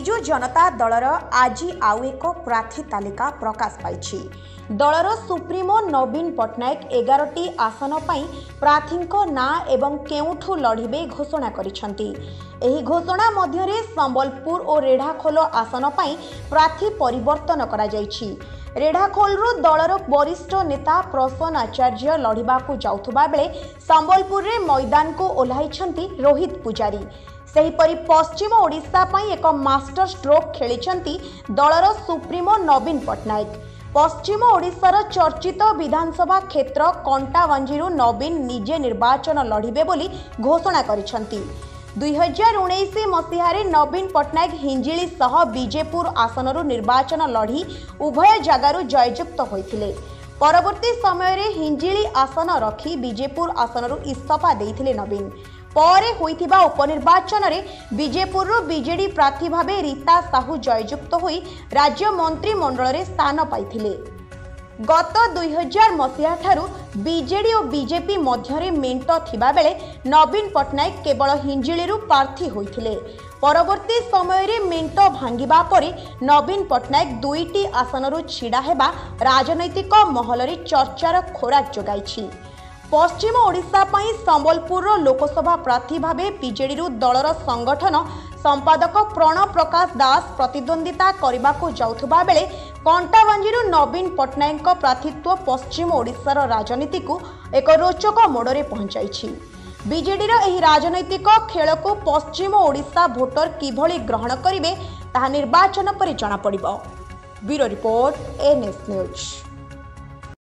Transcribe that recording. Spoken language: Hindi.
बीजू जनता दलर आज आउ एक प्रार्थी तालिका प्रकाश पाई। दलर सुप्रिमो नवीन पटनायक 11टी आसन पर प्रार्थी ना एवं केउठु लड़िबे घोषणा करिसेंती। एही घोषणा मध्यरे संबलपुर और रेढ़ाखोल आसन पर प्रार्थी परिवर्तन करा जायछि। रेढ़ाखोलरु दलर वरिष्ठ नेता प्रसन्न आचार्य लड़िबाकू जाउथुबा बेले संबलपुर रे मैदान को ओह्लाइछंती रोहित पुजारी। सेहीपरि पश्चिम ओडिशा पई एक मास्टर स्ट्रोक खेलिछंती दलर सुप्रीमो नवीन पटनायक। पश्चिम ओडिशार चर्चित विधानसभा क्षेत्र कंटाबांजी नवीन निजे निर्वाचन लड़िबे बोली घोषणा करिछंती। 2019 मसीह नवीन पटनायक हिंजिली सह विजेपुर आसनरु निर्वाचन लड़ी उभय जगार जयजुक्त होइथिले। परवर्ती समय रे हिंजिली आसन रखी विजेपुर आसनरु इस्तफा देइथिले नवीन। परे होइथिबा उपनिर्वाचन रे विजेपुर रो बीजेडी प्रार्थी भाबे रीता साहू जयजुक्त होई राज्य मंत्रिमंडल रे स्थान पाइथिले। गत 2000 मसीहा थारु बीजेडी और बीजेपी मध्य मेंट थिबा बेले नवीन पटनायक केवल हिंजिली रु प्रार्थी होइथिले। परवर्ती समय रे मेंट भांगिबा परे नवीन पटनायक 2टी आसन रु छिड़ा हेबा राजनैतिक महल रे चर्चार खोराक जगाइछि। पश्चिम ओडिशा पई संबलपुर लोकसभा प्रार्थी भावे बीजेडी दलर संगठन संपादक प्रणव प्रकाश दास प्रतिद्वंदिता करबाको जाउथुबा बेले कंटाबांजी नवीन पटनायक प्रार्थीत्व पश्चिम ओडिशार राजनीति को एक रोचक मोड़े पहुंचाइछि। बीजेडीर एही राजनैतिक खेल को पश्चिम ओडिशा भोटर किभली ग्रहण करिवे ताहा निर्वाचन पर जना पड़िबो। Bureau report NS news.